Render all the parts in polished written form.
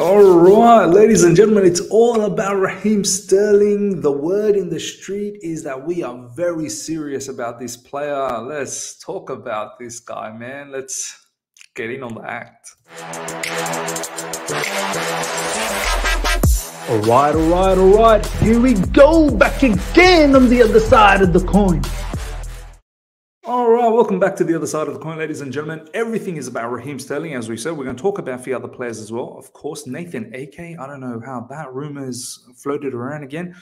Alright, ladies and gentlemen, it's all about Raheem Sterling. The word in the street is that we are very serious about this player. Let's talk about this guy, man. Let's get in on the act. Alright. Here we go, back again on the other side of the coin. Alright, welcome back to the other side of the coin, ladies and gentlemen. Everything is about Raheem Sterling, as we said. We're going to talk about a few other players as well. Of course, Nathan Ake. I don't know how that rumor's floated around again.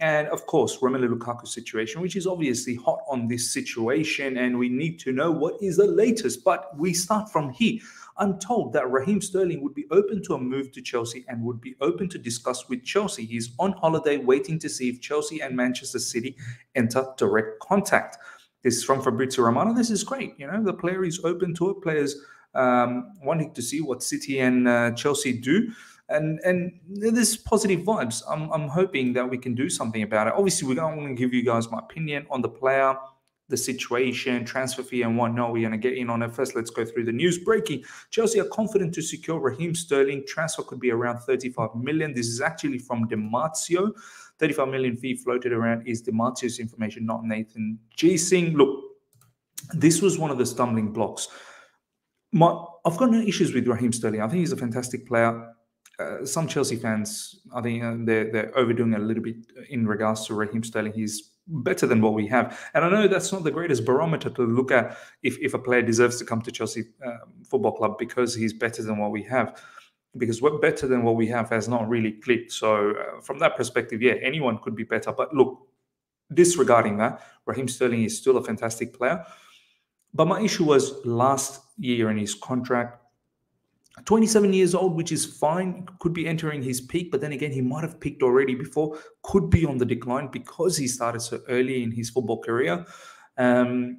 And of course, Romelu Lukaku's situation, which is obviously hot on this situation, and we need to know what is the latest. But we start from here. I'm told that Raheem Sterling would be open to a move to Chelsea and would be open to discuss with Chelsea. He's on holiday waiting to see if Chelsea and Manchester City enter direct contact. This is from Fabrizio Romano. This is great. You know, the player is open to it. Players wanting to see what City and Chelsea do. And there's positive vibes. I'm hoping that we can do something about it. Obviously, we don't want to give you guys my opinion on the player, the situation, transfer fee and whatnot. We're going to get in on it first. Let's go through the news. Breaking. Chelsea are confident to secure Raheem Sterling. Transfer could be around 35 million. This is actually from Demartio. 35 million fee floated around is Demartio's information, not Nathan G. Singh. Look, this was one of the stumbling blocks. I've got no issues with Raheem Sterling. I think he's a fantastic player. Some Chelsea fans, I think they're overdoing it a little bit in regards to Raheem Sterling. He's better than what we have. And I know that's not the greatest barometer to look at if a player deserves to come to Chelsea Football Club because he's better than what we have. Because what better than what we have has not really clicked. So from that perspective, yeah, anyone could be better. But look, disregarding that, Raheem Sterling is still a fantastic player. But my issue was last year in his contract, 27 years old, which is fine, could be entering his peak. But then again, he might have peaked already before, could be on the decline because he started so early in his football career. And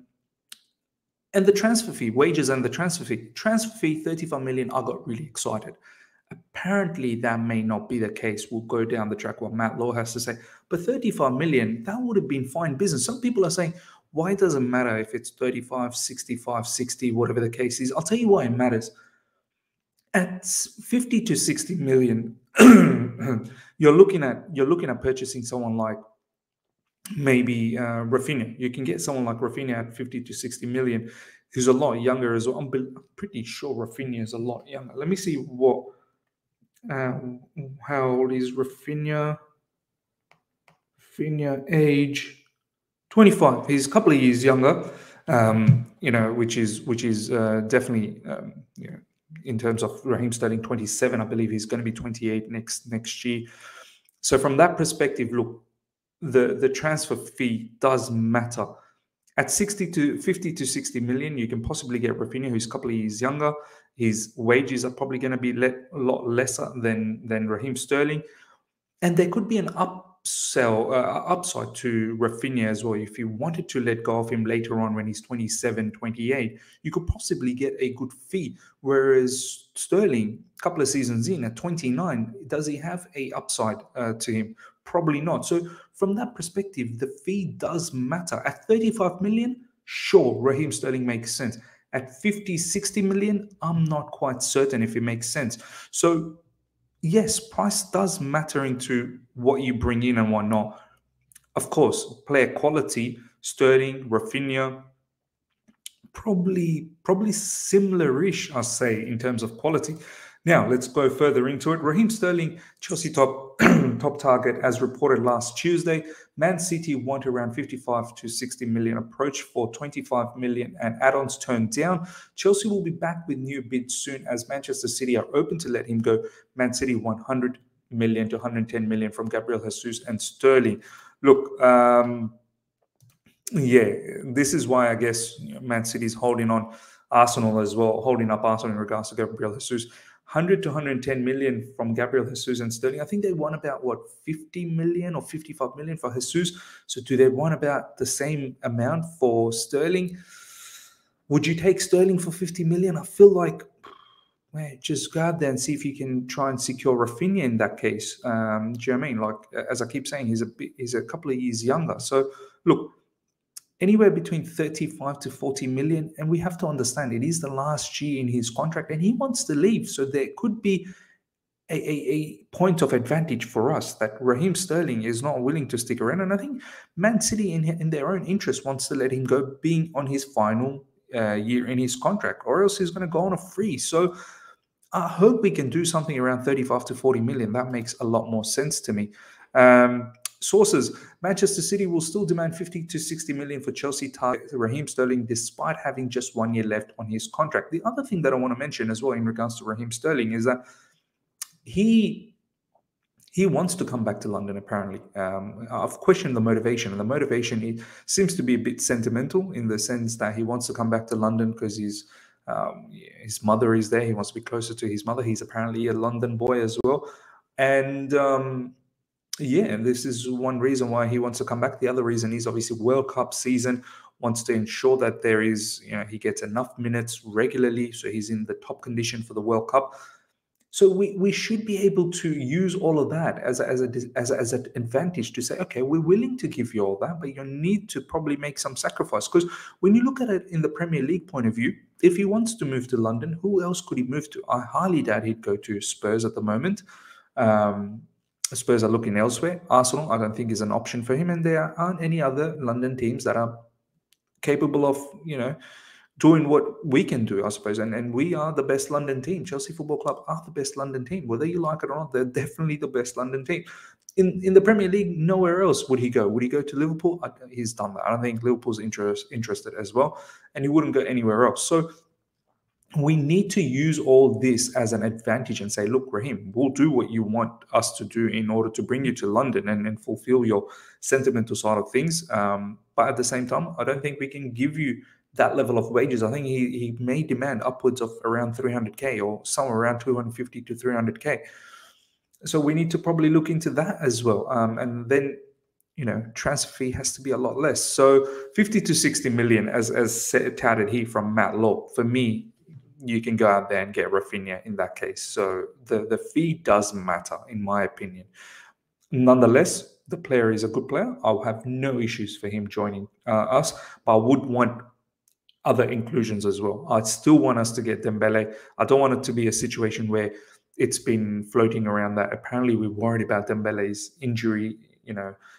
the transfer fee, wages and the transfer fee. Transfer fee, 35 million, I got really excited. Apparently, that may not be the case. We'll go down the track what Matt Law has to say. But 35 million, that would have been fine business. Some people are saying, why does it matter if it's 35, 65, 60, whatever the case is? I'll tell you why it matters. At 50 to 60 million, you're looking at purchasing someone like maybe Rafinha. You can get someone like Rafinha at 50 to 60 million, who's a lot younger as well. I'm pretty sure Rafinha is a lot younger. Let me see what how old is Rafinha. Rafinha age 25. He's a couple of years younger, you know, which is definitely you know, in terms of Raheem Sterling 27. I believe he's going to be 28 next year. So from that perspective, look, the transfer fee does matter. At 50 to 60 million, you can possibly get Rafinha, who's a couple of years younger. His wages are probably going to be a lot lesser than Raheem Sterling, and there could be an upside to Rafinha as well. If you wanted to let go of him later on when he's 27, 28, you could possibly get a good fee. Whereas Sterling, a couple of seasons in at 29, does he have a upside to him? Probably not. So from that perspective, the fee does matter. At 35 million, sure, Raheem Sterling makes sense. At 50, 60 million, I'm not quite certain if it makes sense. So yes, price does matter into what you bring in and whatnot. Of course, player quality, Sterling, Rafinha, probably similar-ish, I say, in terms of quality. Now, let's go further into it. Raheem Sterling, Chelsea top target, as reported last Tuesday. Man City want around 55 to 60 million approach for 25 million and add-ons turned down. Chelsea will be back with new bids soon as Manchester City are open to let him go. Man City 100 million to 110 million from Gabriel Jesus and Sterling. Look, yeah, this is why I guess, you know, Man City's holding on Arsenal as well, holding up Arsenal in regards to Gabriel Jesus. 100 to 110 million from Gabriel Jesus and Sterling. I think they won about, what, 50 million or 55 million for Jesus. So do they want about the same amount for Sterling? Would you take Sterling for 50 million? I feel like, man, just go out there and see if you can try and secure Rafinha in that case. Do you know what I mean? Like, as I keep saying, he's a couple of years younger. So, look, anywhere between 35 to 40 million. And we have to understand it is the last year in his contract and he wants to leave. So there could be a point of advantage for us, that Raheem Sterling is not willing to stick around. And I think Man City, in their own interest, wants to let him go, being on his final year in his contract, or else he's going to go on a free. So I hope we can do something around 35 to 40 million. That makes a lot more sense to me. Sources: Manchester City will still demand 50 to 60 million for Chelsea target Raheem Sterling, despite having just 1 year left on his contract. The other thing that I want to mention as well in regards to Raheem Sterling is that he wants to come back to London, apparently. I've questioned the motivation, and the motivation seems to be a bit sentimental, in the sense that he wants to come back to London because his mother is there. He wants to be closer to his mother. He's apparently a London boy as well. And yeah, this is one reason why he wants to come back. The other reason is obviously World Cup season, wants to ensure that there is, he gets enough minutes regularly, so he's in the top condition for the World Cup. So we should be able to use all of that as an advantage to say, okay, we're willing to give you all that, but you need to probably make some sacrifice. Because when you look at it in the Premier League point of view, if he wants to move to London, who else could he move to? I highly doubt he'd go to Spurs at the moment. Spurs are looking elsewhere. Arsenal, I don't think, is an option for him. And there aren't any other London teams that are capable of, doing what we can do, I suppose. And we are the best London team. Chelsea Football Club are the best London team. Whether you like it or not, they're definitely the best London team. In the Premier League, nowhere else would he go. Would he go to Liverpool? He's done that. I don't think Liverpool's interested as well. And he wouldn't go anywhere else. So we need to use all this as an advantage and say, look, Raheem, we'll do what you want us to do in order to bring you to London and fulfill your sentimental side of things. But at the same time, I don't think we can give you that level of wages. I think he may demand upwards of around 300k, or somewhere around 250 to 300k. So we need to probably look into that as well. And then, transfer fee has to be a lot less. So 50 to 60 million, as touted here from Matt Law. For me, you can go out there and get Rafinha in that case. So the fee does matter, in my opinion. Nonetheless, the player is a good player. I'll have no issues for him joining us, but I would want other inclusions as well. I'd still want us to get Dembele. I don't want it to be a situation where it's been floating around that apparently we're worried about Dembele's injury,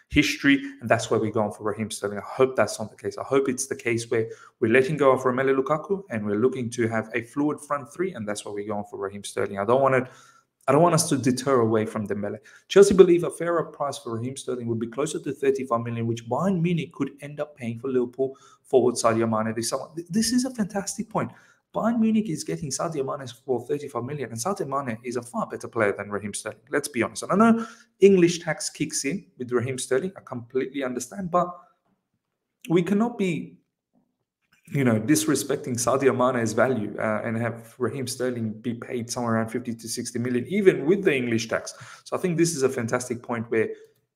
history, and that's why we're going for Raheem Sterling. I hope that's not the case. I hope it's the case where we're letting go of Romelu Lukaku and we're looking to have a fluid front three, and that's why we're going for Raheem Sterling. I don't want us to deter away from Dembele. Chelsea believe a fairer price for Raheem Sterling would be closer to 35 million, which Bayern Munich could end up paying for Liverpool forward Sadio Mane this summer. This is a fantastic point. Bayern Munich is getting Sadio Mane for 35 million, and Sadio Mane is a far better player than Raheem Sterling. Let's be honest. And I know English tax kicks in with Raheem Sterling. I completely understand, but we cannot be, disrespecting Sadio Mane's value and have Raheem Sterling be paid somewhere around 50 to 60 million, even with the English tax. So I think this is a fantastic point where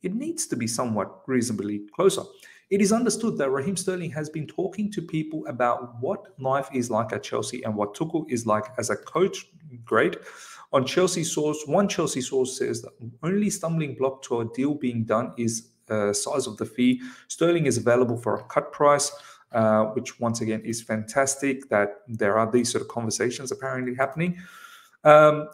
it needs to be somewhat reasonably closer. It is understood that Raheem Sterling has been talking to people about what life is like at Chelsea and what Tuchel is like as a coach. Great. On Chelsea source, one Chelsea source says that the only stumbling block to a deal being done is size of the fee. Sterling is available for a cut price, which once again is fantastic that there are these sort of conversations apparently happening.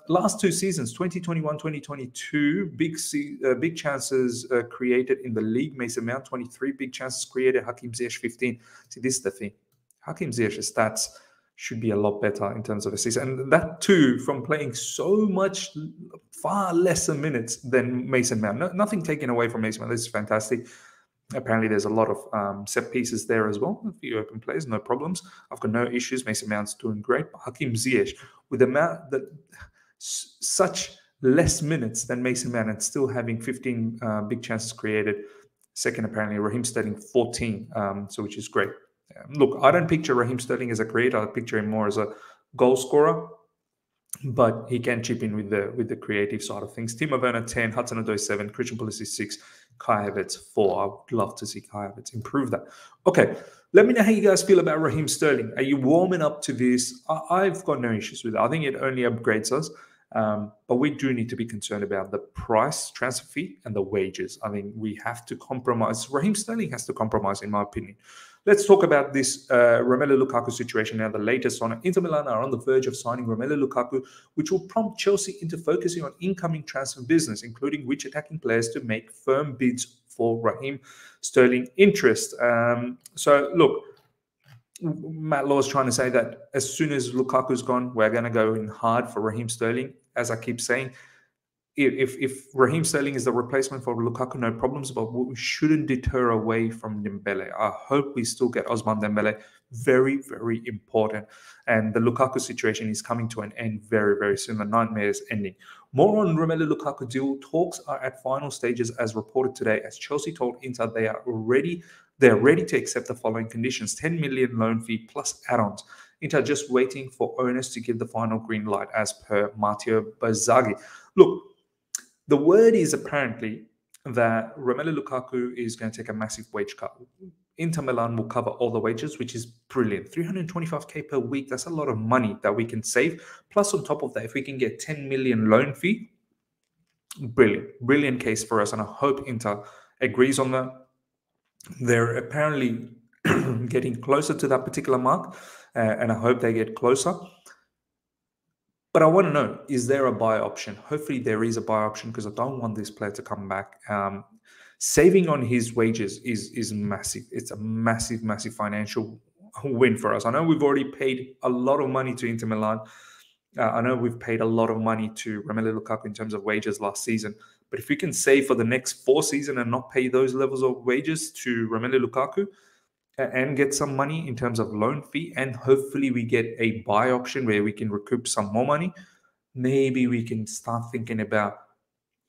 Last two seasons, 2021, 2022, big chances created in the league. Mason Mount, 23 big chances created. Hakim Ziyech, 15. See, this is the thing. Hakim Ziyech's stats should be a lot better in terms of assists. And that too, from playing so much, far lesser minutes than Mason Mount. No, nothing taken away from Mason Mount. This is fantastic. Apparently, there's a lot of set pieces there as well. A few open plays, no problems. I've got no issues. Mason Mount's doing great. But Hakim Ziyech, with the amount that such less minutes than Mason Mount and still having 15 big chances created. Second, apparently, Raheem Sterling, 14, which is great. Look, I don't picture Raheem Sterling as a creator. I picture him more as a goal scorer. But he can chip in with the creative side of things. Timo Werner, 10. Hudson-Odoi, 7. Christian Pulisic, 6. Kai Havertz, 4. I would love to see Kai Havertz improve that. Okay, let me know how you guys feel about Raheem Sterling. Are you warming up to this? I've got no issues with it. I think it only upgrades us. But we do need to be concerned about the price, transfer fee, and the wages. I mean, we have to compromise. Raheem Sterling has to compromise, in my opinion. Let's talk about this Romelu Lukaku situation now. The latest on it. Inter Milan are on the verge of signing Romelu Lukaku, which will prompt Chelsea into focusing on incoming transfer business, including which attacking players to make firm bids for Raheem Sterling interest. So look, Matt Law is trying to say that as soon as Lukaku's gone, we're going to go in hard for Raheem Sterling. As I keep saying, if Raheem Sterling is the replacement for Lukaku, no problems, but we shouldn't deter away from Dembele. I hope we still get Ousmane Dembele. Very, very important. And the Lukaku situation is coming to an end very, very soon. The nightmare is ending. More on Romelu Lukaku deal. Talks are at final stages as reported today, as Chelsea told Inter they are ready to accept the following conditions: 10 million loan fee plus add-ons. Inter just waiting for owners to give the final green light, as per Matteo Bazzaghi. Look, the word is apparently that Romelu Lukaku is going to take a massive wage cut. Inter Milan will cover all the wages, which is brilliant. 325k per week, that's a lot of money that we can save. Plus, on top of that, if we can get 10 million loan fee, brilliant. Brilliant case for us, and I hope Inter agrees on that. They're apparently getting closer to that particular mark, and I hope they get closer. But I want to know, is there a buy option? Hopefully there is a buy option, because I don't want this player to come back. Saving on his wages is massive. It's a massive, massive financial win for us. I know we've already paid a lot of money to Inter Milan. I know we've paid a lot of money to Romelu Lukaku in terms of wages last season. But if we can save for the next four seasons and not pay those levels of wages to Romelu Lukaku, and get some money in terms of loan fee, and hopefully we get a buy option where we can recoup some more money, maybe we can start thinking about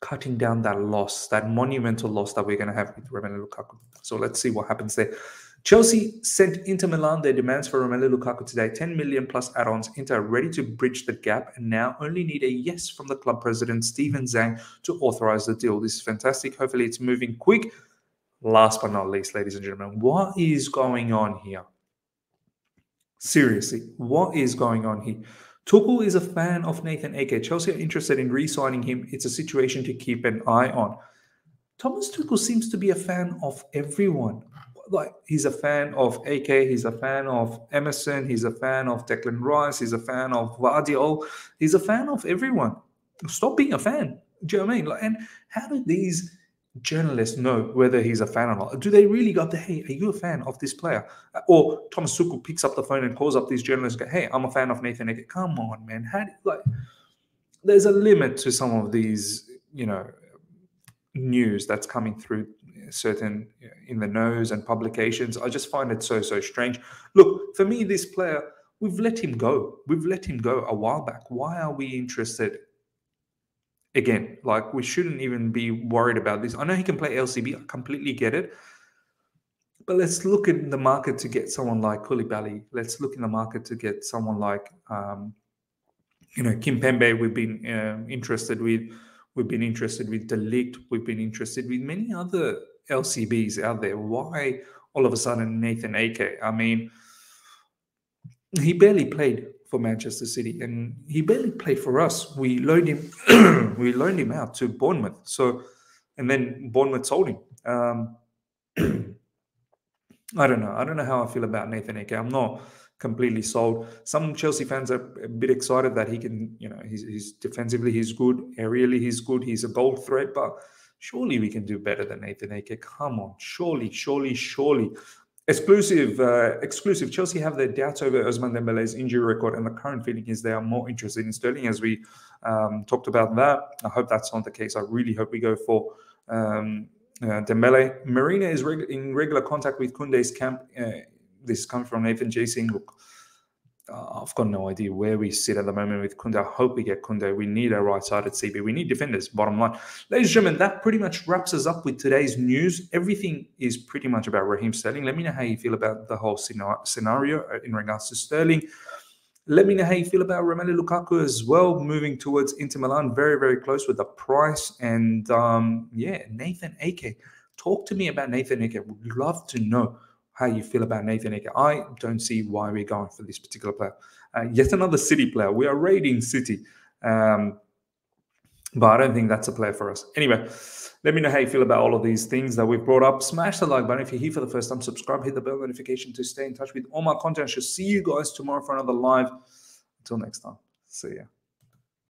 cutting down that loss, that monumental loss that we're going to have with Romelu Lukaku. So let's see what happens there. Chelsea sent Inter Milan their demands for Romelu Lukaku today. 10 million plus add-ons. Inter are ready to bridge the gap and now only need a yes from the club president, Steven Zhang, to authorize the deal. This is fantastic. Hopefully it's moving quick. Last but not least, ladies and gentlemen, what is going on here? Seriously, what is going on here? Tuchel is a fan of Nathan Ake. Chelsea are interested in re-signing him. It's a situation to keep an eye on. Thomas Tuchel seems to be a fan of everyone. Like, he's a fan of Ake, he's a fan of Emerson, he's a fan of Declan Rice, he's a fan of Vardiol. He's a fan of everyone. Stop being a fan. Do you know what I mean? Like, and how do these journalists know whether he's a fan or not? Do they really go up there, hey, are you a fan of this player? Or Thomas Tuchel picks up the phone and calls up these journalists and goes, hey, I'm a fan of Nathan Ake. Come on, man. How do, like, there's a limit to some of these, you know, news that's coming through certain in the nose and publications. I just find it so strange. Look, for me, this player, we've let him go. We've let him go a while back. Why are we interested again? Like, we shouldn't even be worried about this. I know he can play LCB. I completely get it. But let's look in the market to get someone like Koulibaly. Let's look in the market to get someone like, you know, Kimpembe. We've been interested with. We've been interested with De Ligt. We've been interested with many other LCBs out there. Why all of a sudden Nathan Ake? I mean, he barely played for Manchester City, and he barely played for us. We loaned him, we loaned him out to Bournemouth. So, and then Bournemouth sold him. I don't know. I don't know how I feel about Nathan Ake. I'm not completely sold. Some Chelsea fans are a bit excited that he can, you know, he's defensively he's good, aerially he's good, he's a goal threat. But surely we can do better than Nathan Ake. Come on, surely. Exclusive. Chelsea have their doubts over Ousmane Dembele's injury record, and the current feeling is they are more interested in Sterling, as we talked about that. I hope that's not the case. I really hope we go for Dembele. Marina is in regular contact with Koundé's camp. This comes from Nathan J. Singh. Look, I've got no idea where we sit at the moment with Koundé. I hope we get Koundé. We need a right-sided CB. We need defenders, bottom line. Ladies and gentlemen, that pretty much wraps us up with today's news. Everything is pretty much about Raheem Sterling. Let me know how you feel about the whole scenario in regards to Sterling. Let me know how you feel about Romelu Lukaku as well, moving towards Inter Milan. Very, very close with the price. And, yeah, Nathan Ake. Talk to me about Nathan Ake. Would love to know how you feel about Nathan Ake. I don't see why we're going for this particular player. Yet another City player. We are raiding City. But I don't think that's a player for us. Anyway, Let me know how you feel about all of these things that we've brought up. Smash the like button if you're here for the first time. Subscribe, hit the bell notification to stay in touch with all my content. I shall see you guys tomorrow for another live. Until next time, see ya.